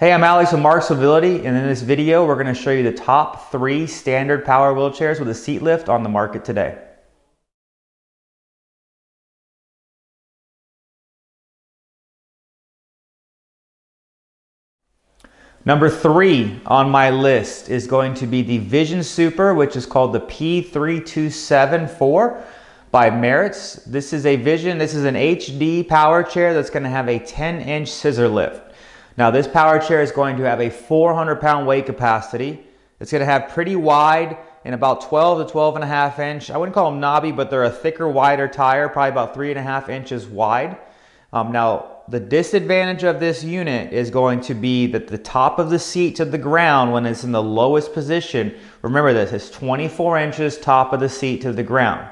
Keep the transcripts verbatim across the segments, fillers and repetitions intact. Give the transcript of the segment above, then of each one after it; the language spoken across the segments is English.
Hey, I'm Alex from Marc's Mobility, and in this video, we're gonna show you the top three standard power wheelchairs with a seat lift on the market today. Number three on my list is going to be the Vision Super, which is called the P three two seven four by Merits. This is a Vision, this is an H D power chair that's gonna have a ten inch scissor lift. Now this power chair is going to have a four hundred pound weight capacity. It's going to have pretty wide and about twelve to twelve and a half inch. I wouldn't call them knobby, but they're a thicker, wider tire, probably about three and a half inches wide. Um, now the disadvantage of this unit is going to be that the top of the seat to the ground when it's in the lowest position, remember this, it's twenty-four inches top of the seat to the ground.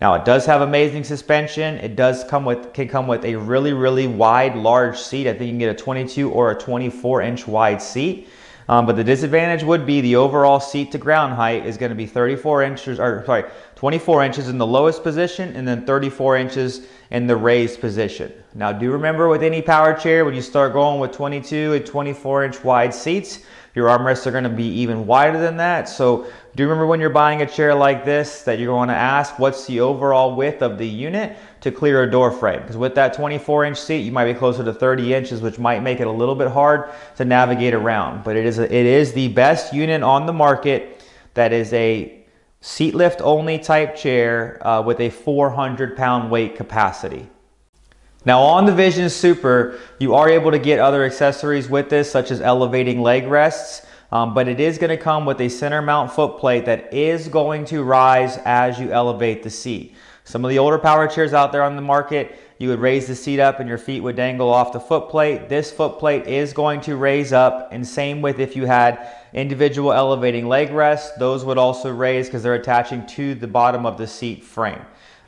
Now it does have amazing suspension. It does come with, can come with a really, really wide, large seat. I think you can get a twenty-two or a twenty-four inch wide seat. Um, but the disadvantage would be the overall seat to ground height is gonna be thirty-four inches, or sorry, twenty-four inches in the lowest position and then thirty-four inches in the raised position. Now do remember with any power chair, when you start going with twenty-two and twenty-four inch wide seats, your armrests are gonna be even wider than that. So do remember when you're buying a chair like this that you're gonna ask what's the overall width of the unit to clear a door frame. Because with that twenty-four inch seat, you might be closer to thirty inches, which might make it a little bit hard to navigate around. But it is, a, it is the best unit on the market that is a seat lift only type chair uh, with a four hundred pound weight capacity. Now on the Vision Super, you are able to get other accessories with this, such as elevating leg rests, um, but it is gonna come with a center mount foot plate that is going to rise as you elevate the seat. Some of the older power chairs out there on the market, you would raise the seat up and your feet would dangle off the foot plate. This foot plate is going to raise up, and same with if you had individual elevating leg rests, those would also raise because they're attaching to the bottom of the seat frame.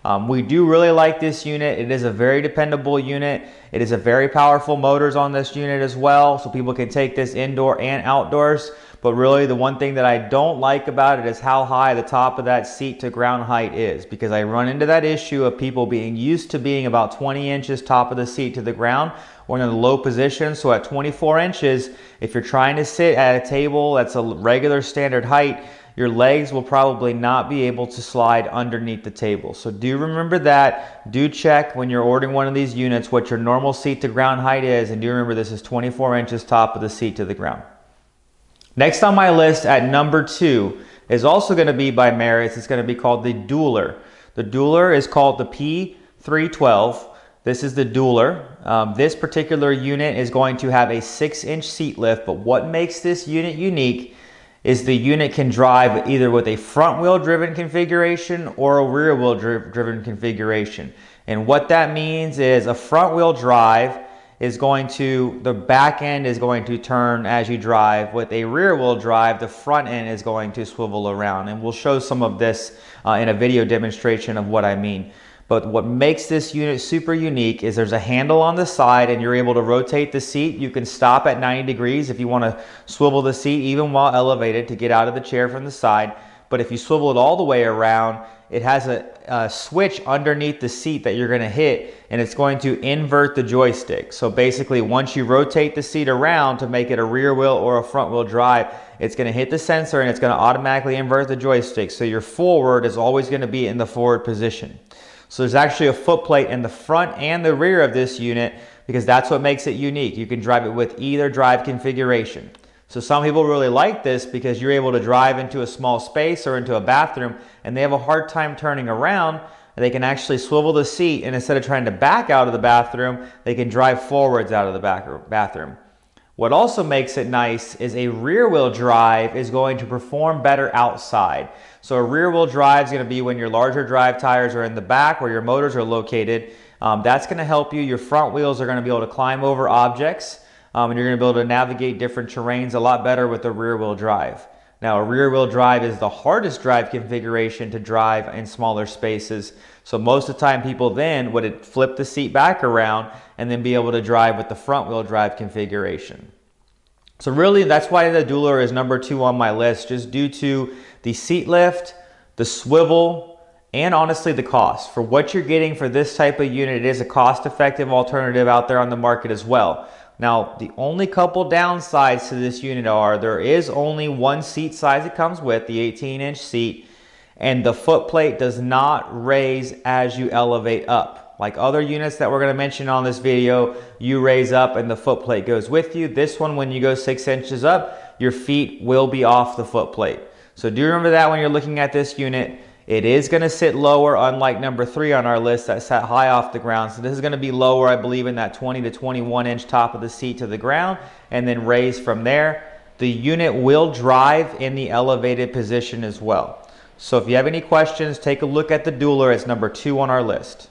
Um, we do really like this unit. It is a very dependable unit. It is a very powerful motors on this unit as well, so people can take this indoor and outdoors. But really the one thing that I don't like about it is how high the top of that seat to ground height is, because I run into that issue of people being used to being about twenty inches top of the seat to the ground or in a low position. So at twenty-four inches, if you're trying to sit at a table that's a regular standard height, your legs will probably not be able to slide underneath the table. So do remember that. Do check when you're ordering one of these units what your normal seat to ground height is, and do remember this is twenty-four inches top of the seat to the ground. Next on my list at number two is also gonna be by Merits. It's gonna be called the Dualer. The Dualer is called the P three twelve. This is the Dualer. Um, this particular unit is going to have a six inch seat lift, but what makes this unit unique is the unit can drive either with a front wheel driven configuration or a rear wheel dri- driven configuration. And what that means is a front wheel drive is going to, the back end is going to turn as you drive. With a rear wheel drive, the front end is going to swivel around. And we'll show some of this uh, in a video demonstration of what I mean. But what makes this unit super unique is there's a handle on the side and you're able to rotate the seat. You can stop at ninety degrees if you want to swivel the seat even while elevated to get out of the chair from the side. But if you swivel it all the way around, it has a, a switch underneath the seat that you're going to hit, and it's going to invert the joystick. So basically once you rotate the seat around to make it a rear wheel or a front wheel drive, it's going to hit the sensor and it's going to automatically invert the joystick. So your forward is always going to be in the forward position. So there's actually a foot plate in the front and the rear of this unit because that's what makes it unique. You can drive it with either drive configuration. So some people really like this because you're able to drive into a small space or into a bathroom and they have a hard time turning around, and they can actually swivel the seat, and instead of trying to back out of the bathroom, they can drive forwards out of the back bathroom. What also makes it nice is a rear wheel drive is going to perform better outside. So a rear wheel drive is going to be when your larger drive tires are in the back where your motors are located. Um, that's going to help you. Your front wheels are going to be able to climb over objects um, and you're going to be able to navigate different terrains a lot better with a rear wheel drive. Now a rear wheel drive is the hardest drive configuration to drive in smaller spaces. So most of the time people then would flip the seat back around and then be able to drive with the front wheel drive configuration. So really that's why the Dualer is number two on my list, just due to the seat lift, the swivel, and honestly the cost. For what you're getting for this type of unit, it is a cost effective alternative out there on the market as well. Now, the only couple downsides to this unit are there is only one seat size it comes with, the eighteen inch seat, and the foot plate does not raise as you elevate up. Like other units that we're going to mention on this video, you raise up and the foot plate goes with you. This one, when you go six inches up, your feet will be off the foot plate. So do remember that when you're looking at this unit. It is going to sit lower, unlike number three on our list that sat high off the ground. So this is going to be lower, I believe, in that twenty to twenty-one inch top of the seat to the ground, and then raise from there. The unit will drive in the elevated position as well. So if you have any questions, take a look at the Dualer. It's number two on our list.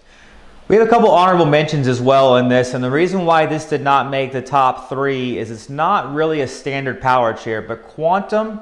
We have a couple honorable mentions as well in this, and the reason why this did not make the top three is it's not really a standard power chair, but Quantum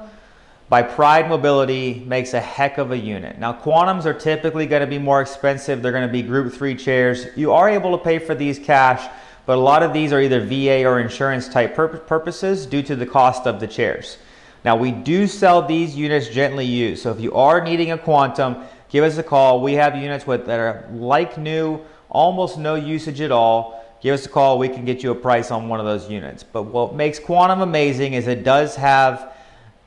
by Pride Mobility makes a heck of a unit. Now, Quantums are typically going to be more expensive. They're going to be group three chairs. You are able to pay for these cash, but a lot of these are either V A or insurance type pur purposes due to the cost of the chairs. Now, we do sell these units gently used, so if you are needing a Quantum, give us a call. We have units with that are like new, almost no usage at all. Give us a call. We can get you a price on one of those units. But what makes Quantum amazing is it does have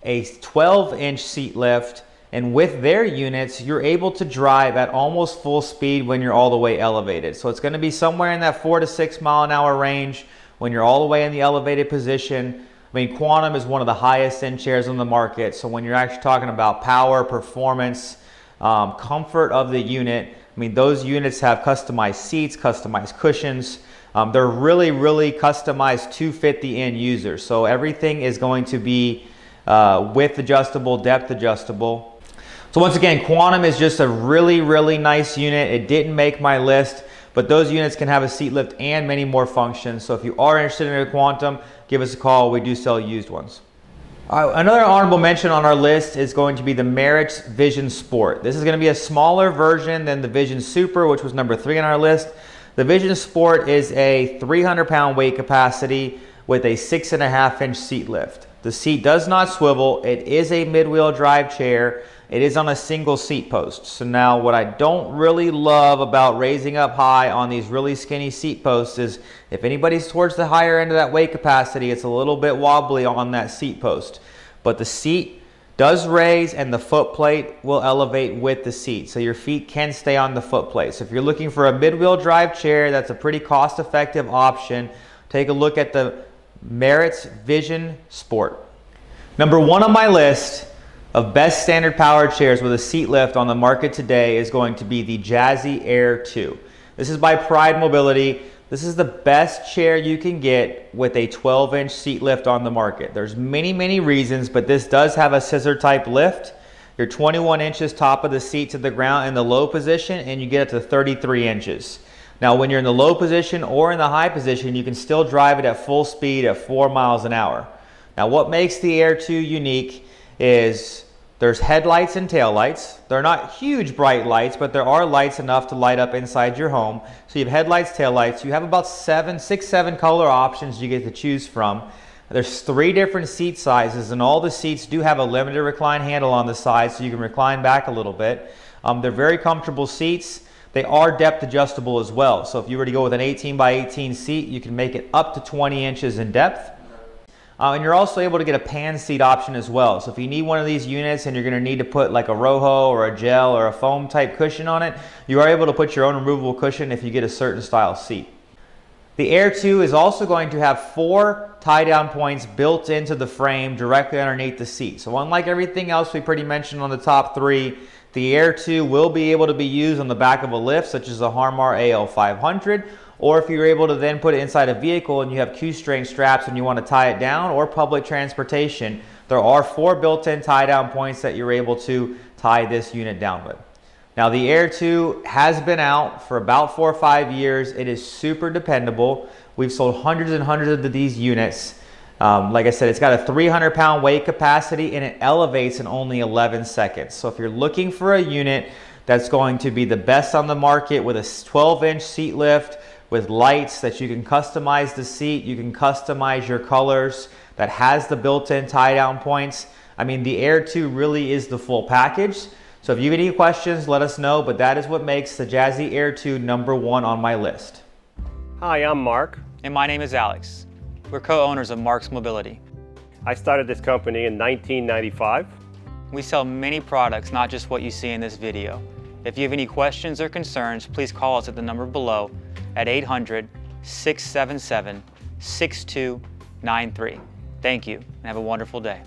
a twelve inch seat lift, and with their units, you're able to drive at almost full speed when you're all the way elevated. So it's going to be somewhere in that four to six mile an hour range when you're all the way in the elevated position. I mean, Quantum is one of the highest end chairs on the market. So when you're actually talking about power, performance, Um, comfort of the unit, I mean, those units have customized seats, customized cushions. Um, they're really, really customized to fit the end user. So everything is going to be uh, width adjustable, depth adjustable. So once again, Quantum is just a really, really nice unit. It didn't make my list, but those units can have a seat lift and many more functions. So if you are interested in a Quantum, give us a call. We do sell used ones. Uh, another honorable mention on our list is going to be the Merits Vision Sport. This is going to be a smaller version than the Vision Super, which was number three on our list. The Vision Sport is a three hundred pound weight capacity with a six and a half inch seat lift. The seat does not swivel. It is a mid-wheel drive chair. It is on a single seat post. So now what I don't really love about raising up high on these really skinny seat posts is if anybody's towards the higher end of that weight capacity, it's a little bit wobbly on that seat post. But the seat does raise and the foot plate will elevate with the seat. So your feet can stay on the foot plate. So if you're looking for a mid-wheel drive chair, that's a pretty cost-effective option. Take a look at the Merits Vision Sport. Number one on my list of best standard power chairs with a seat lift on the market today is going to be the Jazzy Air two. This is by Pride Mobility. This is the best chair you can get with a twelve inch seat lift on the market. There's many, many reasons, but this does have a scissor type lift. You're twenty-one inches top of the seat to the ground in the low position, and you get up to thirty-three inches. Now, when you're in the low position or in the high position, you can still drive it at full speed at four miles an hour. Now, what makes the Air two unique is there's headlights and taillights. They're not huge bright lights, but there are lights enough to light up inside your home. So you have headlights, taillights. You have about seven, six, seven color options you get to choose from. There's three different seat sizes, and all the seats do have a limited recline handle on the side, so you can recline back a little bit. Um, they're very comfortable seats. They are depth adjustable as well. So if you were to go with an eighteen by eighteen seat, you can make it up to twenty inches in depth. Uh, and you're also able to get a pan seat option as well. So if you need one of these units and you're going to need to put like a Rojo or a gel or a foam type cushion on it, you are able to put your own removable cushion if you get a certain style seat. The Air two is also going to have four tie down points built into the frame directly underneath the seat. So unlike everything else we pretty mentioned on the top three, the Air two will be able to be used on the back of a lift such as a Harmar A L five hundred. Or if you're able to then put it inside a vehicle and you have Q-string straps and you want to tie it down, or public transportation, there are four built-in tie-down points that you're able to tie this unit down with. Now, the Air two has been out for about four or five years. It is super dependable. We've sold hundreds and hundreds of these units. Um, like I said, it's got a three hundred pound weight capacity and it elevates in only eleven seconds. So if you're looking for a unit that's going to be the best on the market with a twelve inch seat lift, with lights that you can customize the seat, you can customize your colors, that has the built-in tie-down points. I mean, the Air two really is the full package. So if you have any questions, let us know, but that is what makes the Jazzy Air two number one on my list. Hi, I'm Mark. And my name is Alex. We're co-owners of Marc's Mobility. I started this company in nineteen ninety-five. We sell many products, not just what you see in this video. If you have any questions or concerns, please call us at the number below at eight hundred, six seven seven, six two nine three. Thank you, and have a wonderful day.